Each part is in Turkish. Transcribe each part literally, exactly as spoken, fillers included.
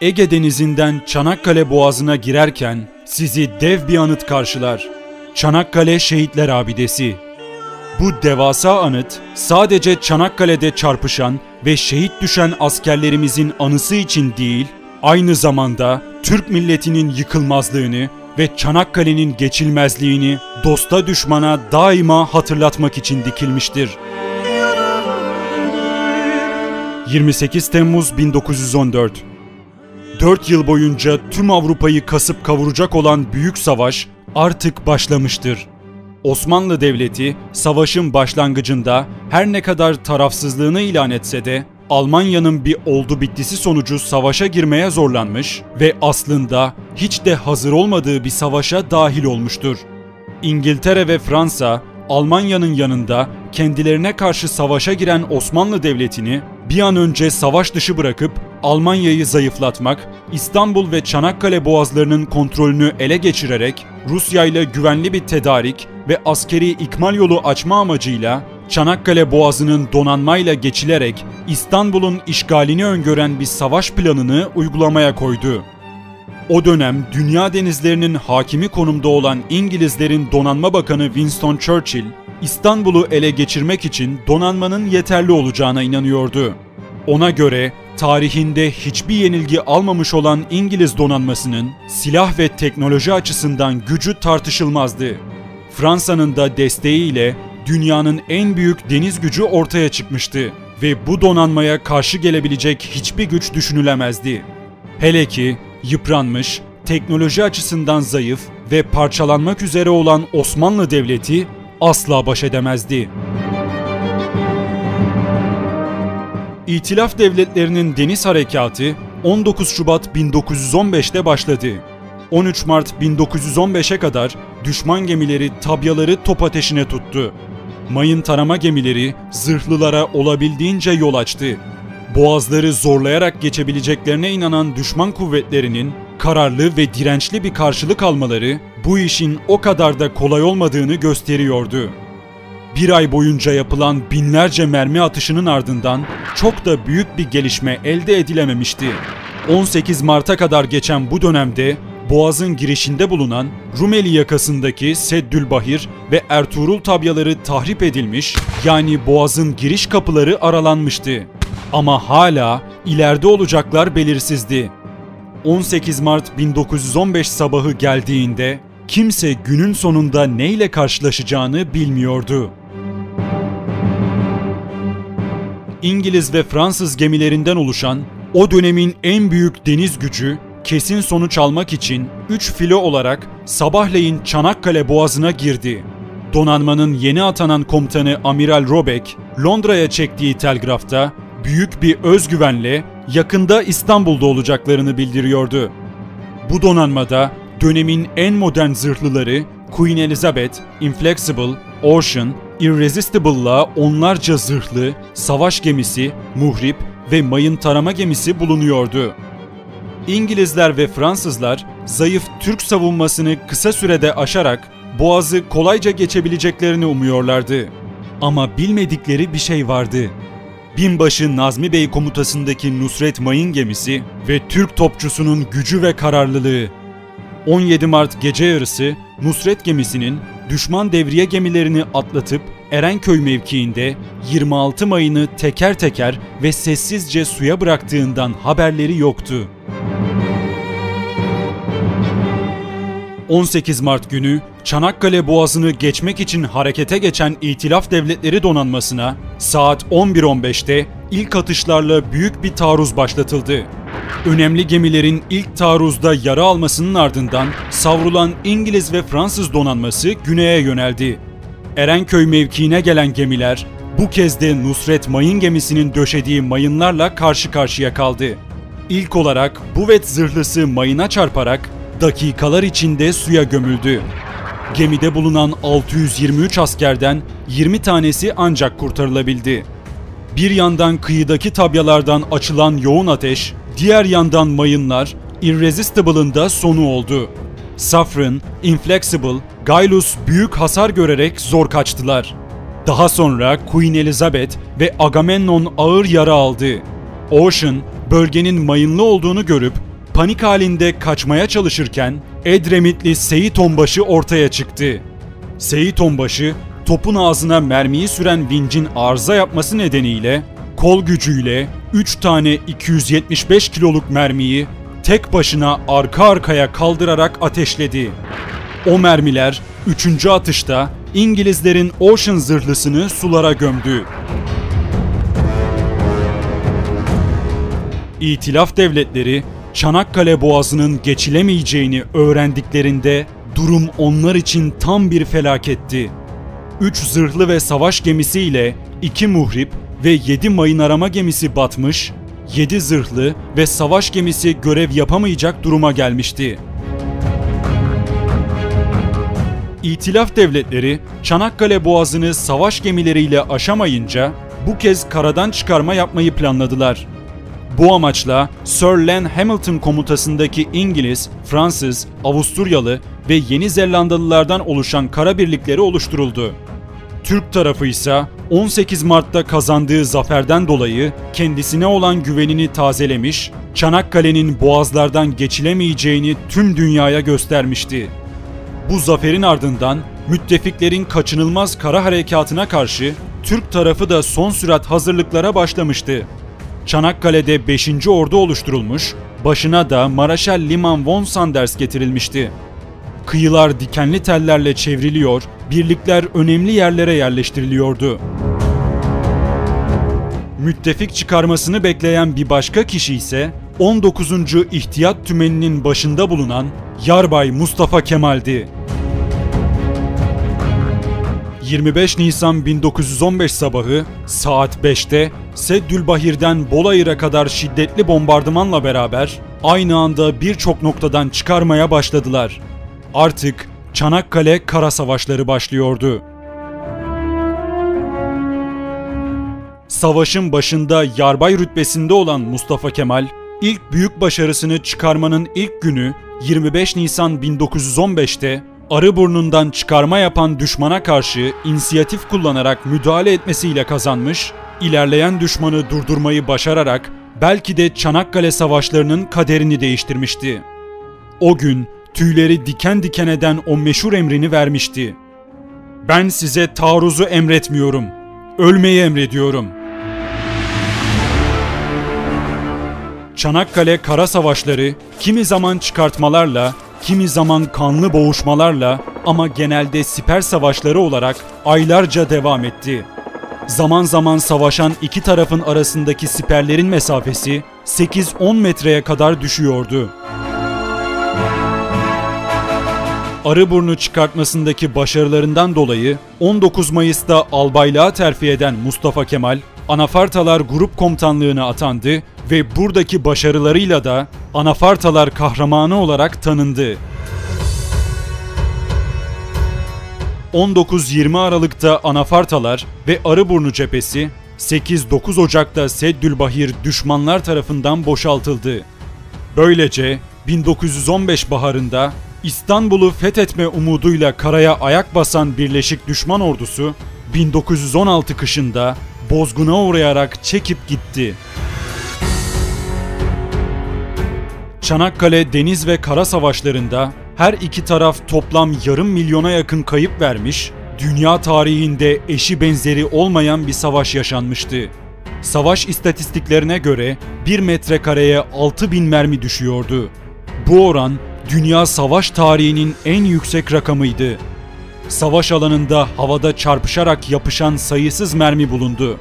Ege Denizi'nden Çanakkale Boğazı'na girerken sizi dev bir anıt karşılar. Çanakkale Şehitler Abidesi. Bu devasa anıt sadece Çanakkale'de çarpışan ve şehit düşen askerlerimizin anısı için değil, aynı zamanda Türk milletinin yıkılmazlığını ve Çanakkale'nin geçilmezliğini dosta düşmana daima hatırlatmak için dikilmiştir. yirmi sekiz Temmuz bin dokuz yüz on dört. dört yıl boyunca tüm Avrupa'yı kasıp kavuracak olan büyük savaş artık başlamıştır. Osmanlı Devleti savaşın başlangıcında her ne kadar tarafsızlığını ilan etse de Almanya'nın bir oldu bittisi sonucu savaşa girmeye zorlanmış ve aslında hiç de hazır olmadığı bir savaşa dahil olmuştur. İngiltere ve Fransa, Almanya'nın yanında kendilerine karşı savaşa giren Osmanlı Devleti'ni bir an önce savaş dışı bırakıp Almanya'yı zayıflatmak, İstanbul ve Çanakkale boğazlarının kontrolünü ele geçirerek Rusya'yla güvenli bir tedarik ve askeri ikmal yolu açma amacıyla Çanakkale Boğazı'nın donanmayla geçilerek İstanbul'un işgalini öngören bir savaş planını uygulamaya koydu. O dönem dünya denizlerinin hakimi konumda olan İngilizlerin Donanma Bakanı Winston Churchill, İstanbul'u ele geçirmek için donanmanın yeterli olacağına inanıyordu. Ona göre tarihinde hiçbir yenilgi almamış olan İngiliz donanmasının silah ve teknoloji açısından gücü tartışılmazdı. Fransa'nın da desteğiyle dünyanın en büyük deniz gücü ortaya çıkmıştı ve bu donanmaya karşı gelebilecek hiçbir güç düşünülemezdi. Hele ki yıpranmış, teknoloji açısından zayıf ve parçalanmak üzere olan Osmanlı Devleti asla baş edemezdi. İtilaf Devletleri'nin deniz harekatı on dokuz Şubat bin dokuz yüz on beş'te başladı. on üç Mart bin dokuz yüz on beş'e kadar düşman gemileri Tabyaları top ateşine tuttu. Mayın tarama gemileri zırhlılara olabildiğince yol açtı. Boğazları zorlayarak geçebileceklerine inanan düşman kuvvetlerinin kararlı ve dirençli bir karşılık almaları bu işin o kadar da kolay olmadığını gösteriyordu. Bir ay boyunca yapılan binlerce mermi atışının ardından çok da büyük bir gelişme elde edilememişti. on sekiz Mart'a kadar geçen bu dönemde Boğaz'ın girişinde bulunan Rumeli yakasındaki Seddülbahir ve Ertuğrul Tabyaları tahrip edilmiş, yani Boğaz'ın giriş kapıları aralanmıştı. Ama hala ileride olacaklar belirsizdi. on sekiz Mart bin dokuz yüz on beş sabahı geldiğinde kimse günün sonunda neyle karşılaşacağını bilmiyordu. İngiliz ve Fransız gemilerinden oluşan o dönemin en büyük deniz gücü kesin sonuç almak için üç filo olarak sabahleyin Çanakkale Boğazı'na girdi. Donanmanın yeni atanan komutanı Amiral Robeck, Londra'ya çektiği telgrafta büyük bir özgüvenle yakında İstanbul'da olacaklarını bildiriyordu. Bu donanmada dönemin en modern zırhlıları Queen Elizabeth, Inflexible, Ocean, Irresistible'la onlarca zırhlı, savaş gemisi, muhrip ve mayın tarama gemisi bulunuyordu. İngilizler ve Fransızlar zayıf Türk savunmasını kısa sürede aşarak Boğaz'ı kolayca geçebileceklerini umuyorlardı. Ama bilmedikleri bir şey vardı. Binbaşı Nazmi Bey komutasındaki Nusret mayın gemisi ve Türk topçusunun gücü ve kararlılığı. on yedi Mart gece yarısı Nusret gemisinin düşman devriye gemilerini atlatıp Erenköy mevkiinde yirmi altı mayını teker teker ve sessizce suya bıraktığından haberleri yoktu. on sekiz Mart günü Çanakkale Boğazı'nı geçmek için harekete geçen İtilaf Devletleri donanmasına saat on bir on beş'te ilk atışlarla büyük bir taarruz başlatıldı. Önemli gemilerin ilk taarruzda yara almasının ardından savrulan İngiliz ve Fransız donanması güneye yöneldi. Erenköy mevkiine gelen gemiler bu kez de Nusret mayın gemisinin döşediği mayınlarla karşı karşıya kaldı. İlk olarak Buvet zırhlısı mayına çarparak dakikalar içinde suya gömüldü. Gemide bulunan altı yüz yirmi üç askerden yirmi tanesi ancak kurtarılabildi. Bir yandan kıyıdaki tabyalardan açılan yoğun ateş, diğer yandan mayınlar, Irresistible'ın da sonu oldu. Saffron, Inflexible, Gaylus büyük hasar görerek zor kaçtılar. Daha sonra Queen Elizabeth ve Agamemnon ağır yara aldı. Ocean bölgenin mayınlı olduğunu görüp panik halinde kaçmaya çalışırken Edremitli Seyit Onbaşı ortaya çıktı. Seyit Onbaşı topun ağzına mermiyi süren vincin arıza yapması nedeniyle kol gücüyle üç tane iki yüz yetmiş beş kiloluk mermiyi tek başına arka arkaya kaldırarak ateşledi. O mermiler üçüncü atışta İngilizlerin Ocean zırhlısını sulara gömdü. İtilaf Devletleri Çanakkale Boğazı'nın geçilemeyeceğini öğrendiklerinde durum onlar için tam bir felaketti. Üç zırhlı ve savaş gemisiyle iki muhrip ve yedi mayın arama gemisi batmış, yedi zırhlı ve savaş gemisi görev yapamayacak duruma gelmişti. İtilaf Devletleri Çanakkale Boğazı'nı savaş gemileriyle aşamayınca bu kez karadan çıkarma yapmayı planladılar. Bu amaçla Sir Len Hamilton komutasındaki İngiliz, Fransız, Avusturyalı ve Yeni Zelandalılardan oluşan kara birlikleri oluşturuldu. Türk tarafı ise on sekiz Mart'ta kazandığı zaferden dolayı kendisine olan güvenini tazelemiş, Çanakkale'nin boğazlardan geçilemeyeceğini tüm dünyaya göstermişti. Bu zaferin ardından müttefiklerin kaçınılmaz kara harekatına karşı Türk tarafı da son sürat hazırlıklara başlamıştı. Çanakkale'de beşinci Ordu oluşturulmuş, başına da Mareşal Liman von Sanders getirilmişti. Kıyılar dikenli tellerle çevriliyor, birlikler önemli yerlere yerleştiriliyordu. Müttefik çıkarmasını bekleyen bir başka kişi ise on dokuzuncu İhtiyat Tümeni'nin başında bulunan Yarbay Mustafa Kemal'di. yirmi beş Nisan bin dokuz yüz on beş sabahı saat beşte Seddülbahir'den Bolayır'a kadar şiddetli bombardımanla beraber aynı anda birçok noktadan çıkarmaya başladılar. Artık Çanakkale kara savaşları başlıyordu. Savaşın başında yarbay rütbesinde olan Mustafa Kemal, ilk büyük başarısını çıkarmanın ilk günü yirmi beş Nisan bin dokuz yüz on beş'te Arıburnu'ndan çıkarma yapan düşmana karşı inisiyatif kullanarak müdahale etmesiyle kazanmış, ilerleyen düşmanı durdurmayı başararak belki de Çanakkale savaşlarının kaderini değiştirmişti. O gün tüyleri diken diken eden o meşhur emrini vermişti. "Ben size taarruzu emretmiyorum, ölmeyi emrediyorum." Çanakkale kara savaşları kimi zaman çıkartmalarla, kimi zaman kanlı boğuşmalarla ama genelde siper savaşları olarak aylarca devam etti. Zaman zaman savaşan iki tarafın arasındaki siperlerin mesafesi sekiz on metreye kadar düşüyordu. Arıburnu çıkartmasındaki başarılarından dolayı on dokuz Mayıs'ta albaylığa terfi eden Mustafa Kemal, Anafartalar Grup Komutanlığı'na atandı ve buradaki başarılarıyla da Anafartalar Kahramanı olarak tanındı. on dokuz yirmi Aralık'ta Anafartalar ve Arıburnu cephesi, sekiz dokuz Ocak'ta Seddülbahir düşmanlar tarafından boşaltıldı. Böylece bin dokuz yüz on beş baharında İstanbul'u fethetme umuduyla karaya ayak basan Birleşik Düşman Ordusu, bin dokuz yüz on altı kışında bozguna uğrayarak çekip gitti. Çanakkale deniz ve kara savaşlarında her iki taraf toplam yarım milyona yakın kayıp vermiş, dünya tarihinde eşi benzeri olmayan bir savaş yaşanmıştı. Savaş istatistiklerine göre bir metrekareye altı bin mermi düşüyordu. Bu oran dünya savaş tarihinin en yüksek rakamıydı. Savaş alanında havada çarpışarak yapışan sayısız mermi bulundu.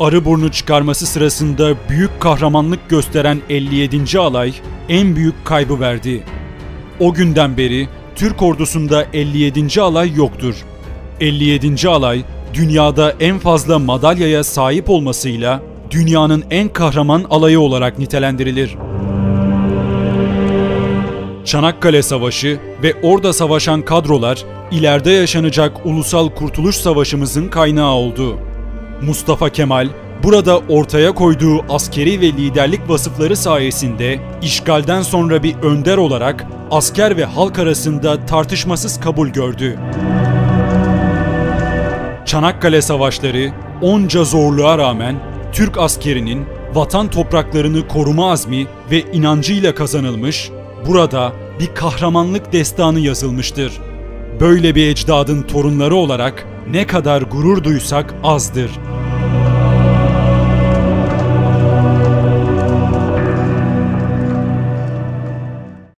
Arıburnu çıkarması sırasında büyük kahramanlık gösteren elli yedinci Alay en büyük kaybı verdi. O günden beri Türk ordusunda elli yedinci Alay yoktur. elli yedinci Alay dünyada en fazla madalyaya sahip olmasıyla dünyanın en kahraman alayı olarak nitelendirilir. Çanakkale Savaşı ve orada savaşan kadrolar ileride yaşanacak Ulusal Kurtuluş Savaşımızın kaynağı oldu. Mustafa Kemal burada ortaya koyduğu askeri ve liderlik vasıfları sayesinde işgalden sonra bir önder olarak asker ve halk arasında tartışmasız kabul gördü. Çanakkale Savaşları onca zorluğa rağmen Türk askerinin vatan topraklarını koruma azmi ve inancıyla kazanılmış, burada bir kahramanlık destanı yazılmıştır. Böyle bir ecdadın torunları olarak ne kadar gurur duysak azdır.